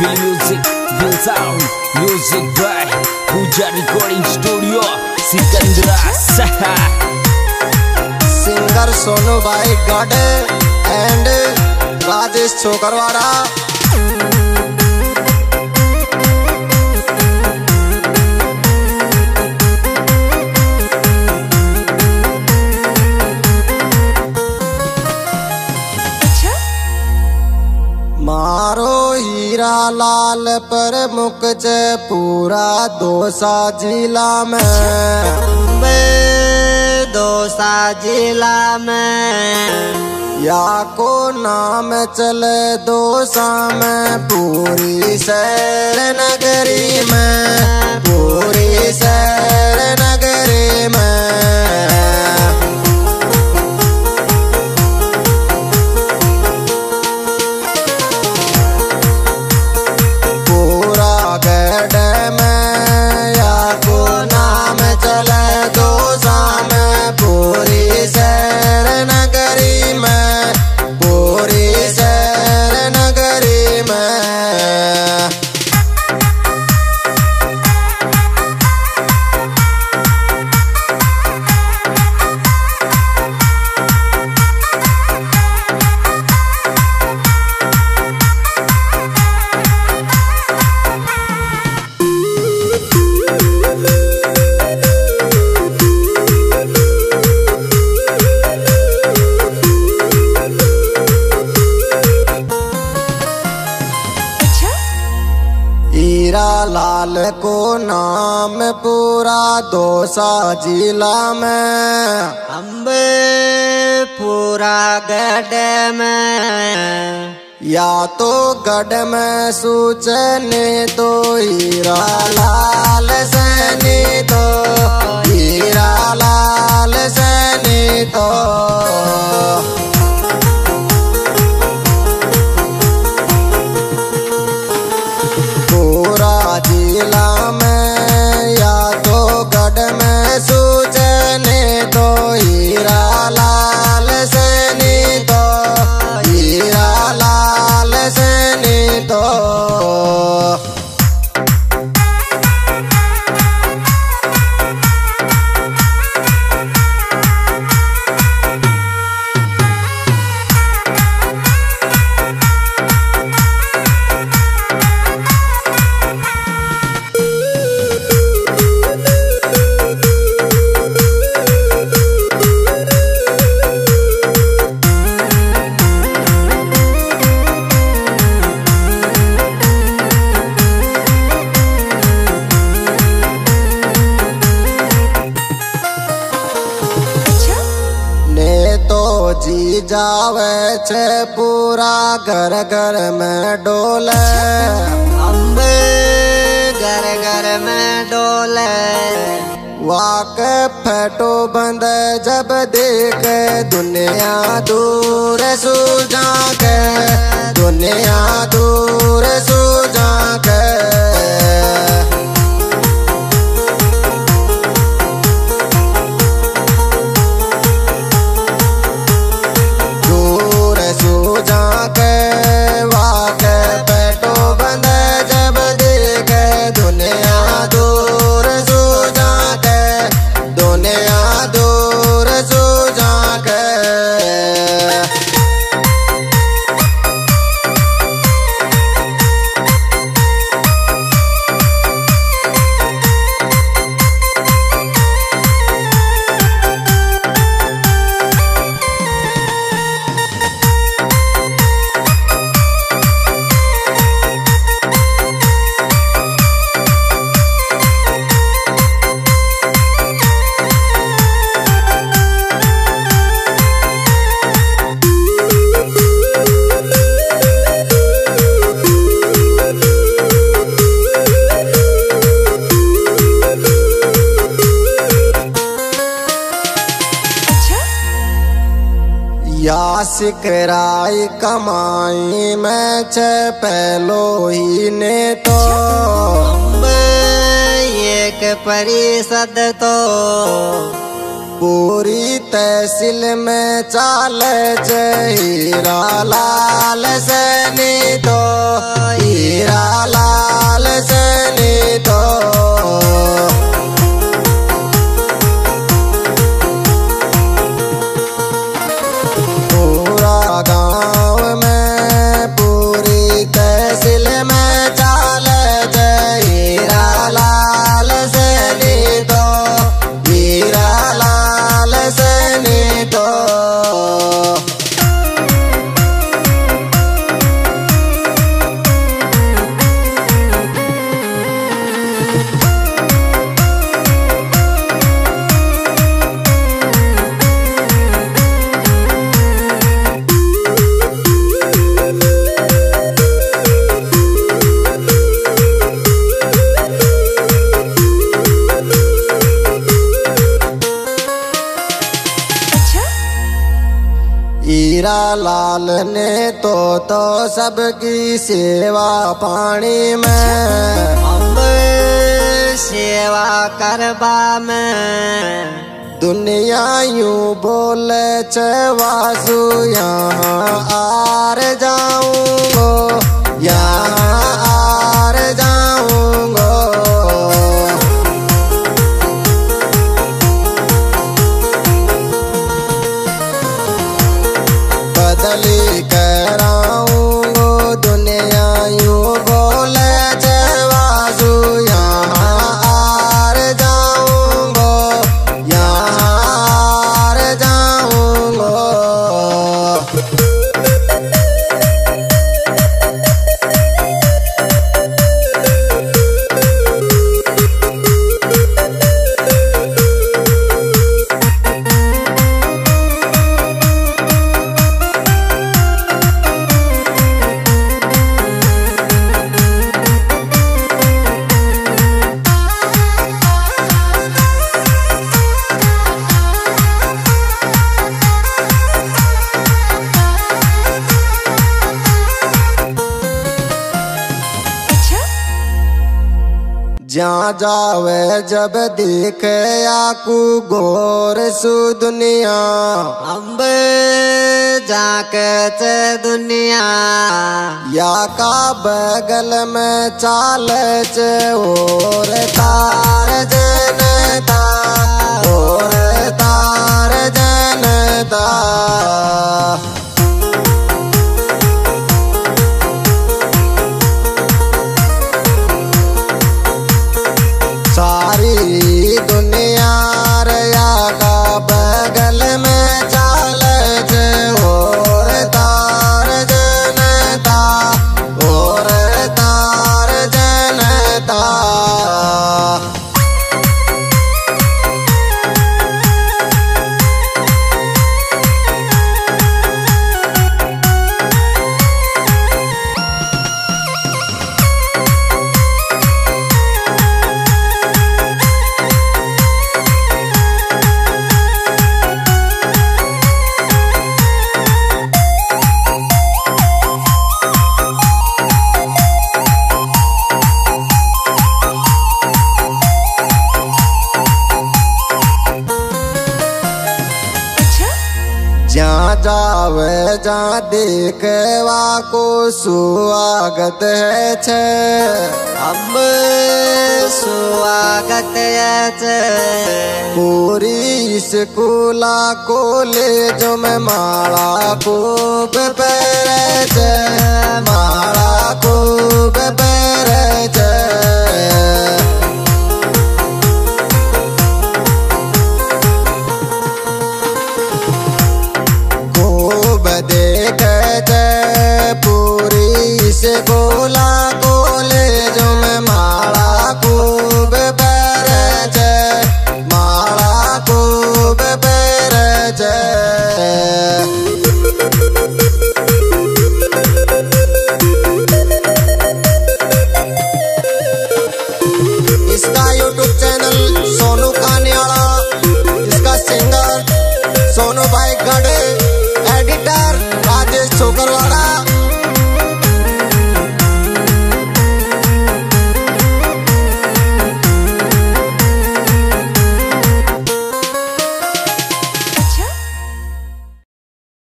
Will Music, Will Sound, Music by Pooja Recording Studio, Sikandra Saha. Singer Sonu by God and Rajesh Chokarwara. मारो हीरा लाल पर मुक जे पूरा दोसा जिला में, दोसा जिला में या को नाम चले दोसा में पूरी शहर नगरी में, पूरी शहर नगरी में। लाल को नाम पूरा दोसा जिला में, अम्बे पूरा गढ़ में या तो गढ़ में सूचने दो, हीरा लाल सहने दो, हीरा लाल सहने दो। जी जावे छे पूरा घर घर में डोले, अम्बे घर घर में डोले वाक फटो बंद जब देख दुनिया दूर सो जाके, दुनिया दूर सो जाके। या सिकराई कमाई में छे पहलो ही ने तो, एक परिषद तो पूरी तहसील में चाल छे, हीरा लाल सैनी तो, हीरा लाल ने तो सबकी सेवा पानी में, हम सेवा करवा में। दुनिया यूं बोले चवासू यहाँ आर जाऊंगो, यहाँ आर जाऊंगो। बदली कराऊंगो दुनिया यूं बोले चवासू यहाँ आर जाऊंगो, यहाँ जा जावे जब देखे आकू गोर सु दुनिया, अम्ब जाके चे दुनिया। या का बगल में चाल चे और तार जनता, और तार जनता। जावे जा देखवा को स्वागत है छे, हम स्वागत है छे। पूरी स्कूला कॉलेज में माला खूब पहरे छे, माला खूब पहरे छे। राजेश